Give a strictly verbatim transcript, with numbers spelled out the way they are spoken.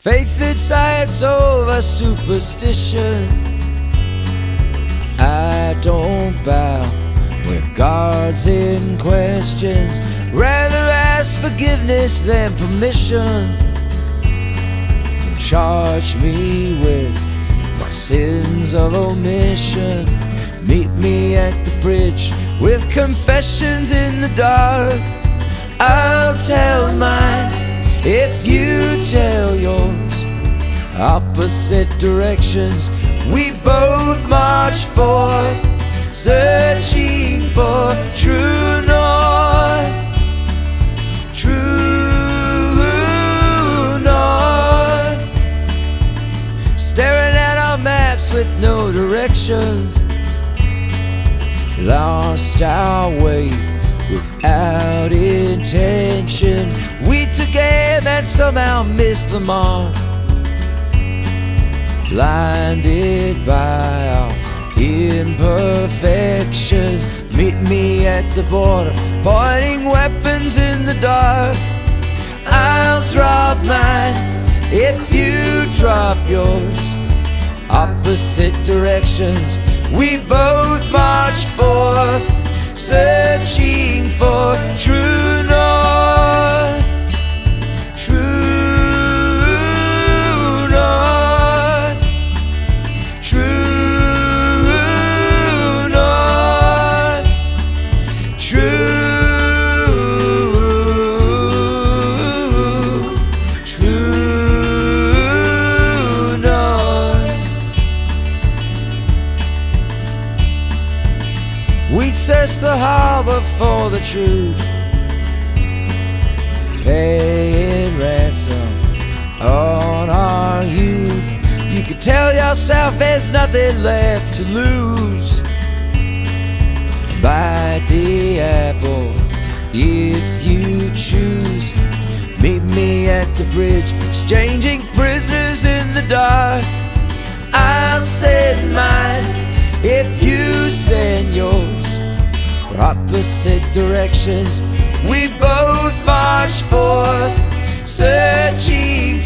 Faith in science over superstition. I don't bow where God's in questions. Rather ask forgiveness than permission. Charge me with my sins of omission. Meet me at the bridge with confessions in the dark. I'll tell mine if you tell yours. Opposite directions we both march forth, searching for true north. True north. Staring at our maps with no directions. Lost our way without intention. We took aim and somehow missed the mark. Blinded by our imperfections. Meet me at the border, pointing weapons in the dark. I'll drop mine if you drop yours. Opposite directions we both march forth, searching for true north. True north. True north. True. True north. We search the harbor for the truth, paying ransom on our youth. You can tell yourself there's nothing left to lose. Bite the apple if you choose. Meet me at the bridge, exchanging prisoners in the dark. I'll send mine if you send yours. Opposite directions we both march forth, searching